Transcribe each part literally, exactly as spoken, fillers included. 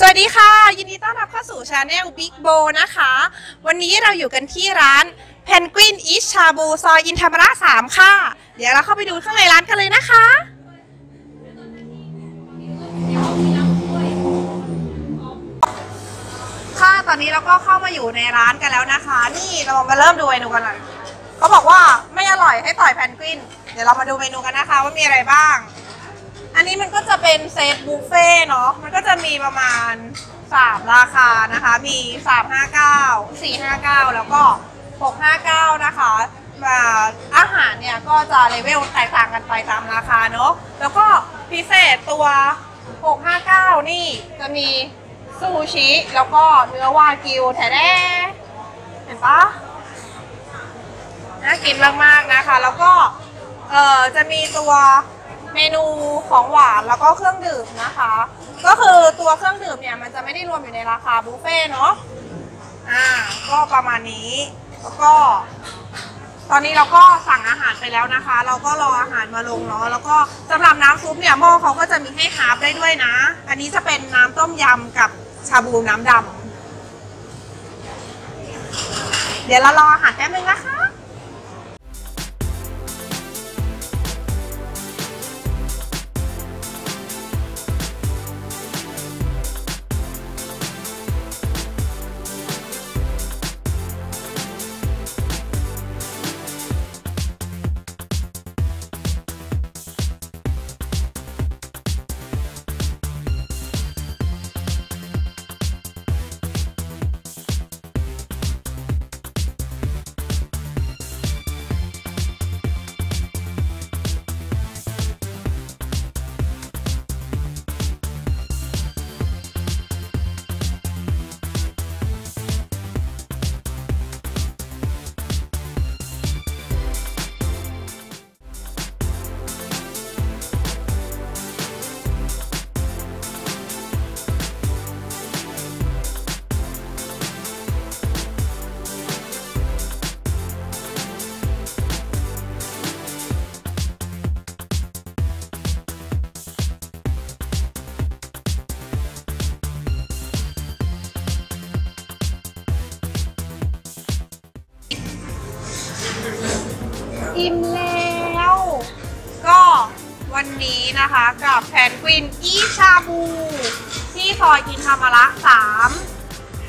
สวัสดีค่ะยินดีต้อนรับเข้าสู่ชาแนลบิ๊กโบนะคะวันนี้เราอยู่กันที่ร้านเพนกวินอิชชาบูซอยอินธรรมระสามค่ะเดี๋ยวเราเข้าไปดูข้างในร้านกันเลยนะคะค่ะตอนนี้เราก็เข้ามาอยู่ในร้านกันแล้วนะคะนี่เรามาเริ่มดูเมนูกันเลยเขาบอกว่าไม่อร่อยให้ต่อยเพนกวินเดี๋ยวเรามาดูเมนูกันนะคะว่ามีอะไรบ้างอันนี้มันก็จะเป็นเซตบุฟเฟ่เนาะมันก็จะมีประมาณสามราคานะคะมีสามห้าเก้า สี่ห้าเก้าแล้วก็หกห้าเก้านะคะอาหารเนี่ยก็จะเลเวลแตกต่างกันไปตามราคาเนาะแล้วก็พิเศษตัวหกห้าเก้านี่จะมีซูชิแล้วก็เนื้อวากิวแท้ๆเห็นปะน่ากินมากๆนะคะแล้วก็เอ่อจะมีตัวเมนูของหวานแล้วก็เครื่องดื่มนะคะก็คือตัวเครื่องดื่มเนี่ยมันจะไม่ได้รวมอยู่ในราคาบุฟเฟ่ต์เนาะอ่าก็ประมาณนี้แล้วก็ตอนนี้เราก็สั่งอาหารไปแล้วนะคะเราก็รออาหารมาลงเนาะแล้วก็สำหรับน้ำซุปเนี่ยหม้อเขาก็จะมีให้ฮาร์ฟได้ด้วยนะอันนี้จะเป็นน้ำต้มยำกับชาบูน้ำดำเดี๋ยวเรารออาหารแป๊บนึงนะคะอิ่มแล้วก็วันนี้นะคะกับเพนกวินอิชชาบูที่ซอยอินธรรมระสาม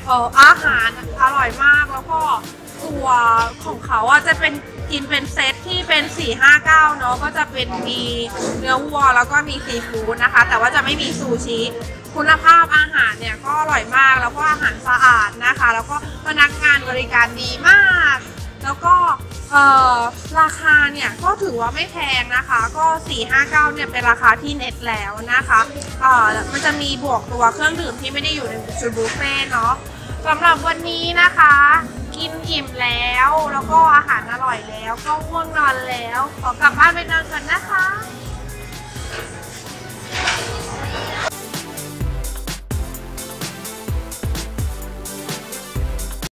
เอ่ออาหารอร่อยมากแล้วก็ตัวของเขาอ่ะจะเป็นกินเป็นเซตที่เป็นสี่ ห้า เก้าเนาะก็จะเป็นมีเนื้อวัวแล้วก็มีซีฟู้ดนะคะแต่ว่าจะไม่มีซูชิคุณภาพอาหารเนี่ยก็อร่อยมากแล้วก็อาหารสะอาดนะคะแล้วก็พนักงานบริการดีมากแล้วก็เอ่อราคาเนี่ยก็ถือว่าไม่แพงนะคะก็สี่ ห้า เก้าเนี่ยเป็นราคาที่เน็ตแล้วนะคะเอ่อมันจะมีบวกตัวเครื่องดื่มที่ไม่ได้อยู่ในชุดบุฟเฟ่เนาะสำหรับวันนี้นะคะกินอิ่มแล้วแล้วก็อาหารอร่อยแล้วก็ง่วงนอนแล้วขอกลับบ้านไปนอนก่อนนะคะ